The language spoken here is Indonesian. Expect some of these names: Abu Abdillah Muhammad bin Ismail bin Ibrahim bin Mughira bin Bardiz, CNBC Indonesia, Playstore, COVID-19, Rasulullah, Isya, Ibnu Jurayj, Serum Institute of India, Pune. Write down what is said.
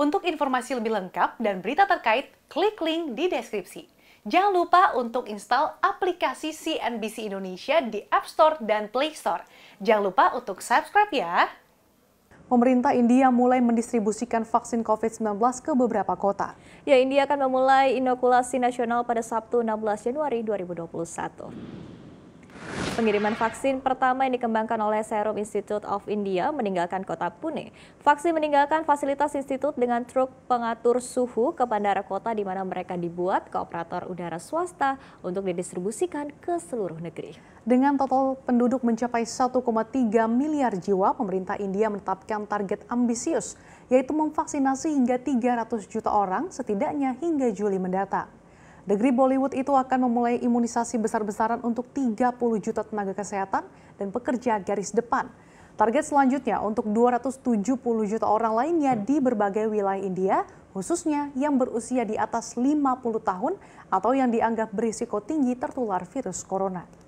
Untuk informasi lebih lengkap dan berita terkait, klik link di deskripsi. Jangan lupa untuk install aplikasi CNBC Indonesia di App Store dan Play Store. Jangan lupa untuk subscribe ya! Pemerintah India mulai mendistribusikan vaksin COVID-19 ke beberapa kota. Ya, India akan memulai inokulasi nasional pada Sabtu 16 Januari 2021. Pengiriman vaksin pertama yang dikembangkan oleh Serum Institute of India meninggalkan kota Pune. Vaksin meninggalkan fasilitas institut dengan truk pengatur suhu ke bandara kota di mana mereka dibuat ke operator udara swasta untuk didistribusikan ke seluruh negeri. Dengan total penduduk mencapai 1,3 miliar jiwa, pemerintah India menetapkan target ambisius, yaitu memvaksinasi hingga 300 juta orang setidaknya hingga Juli mendatang. Negeri Bollywood itu akan memulai imunisasi besar-besaran untuk 30 juta tenaga kesehatan dan pekerja garis depan. Target selanjutnya untuk 270 juta orang lainnya di berbagai wilayah India, khususnya yang berusia di atas 50 tahun atau yang dianggap berisiko tinggi tertular virus corona.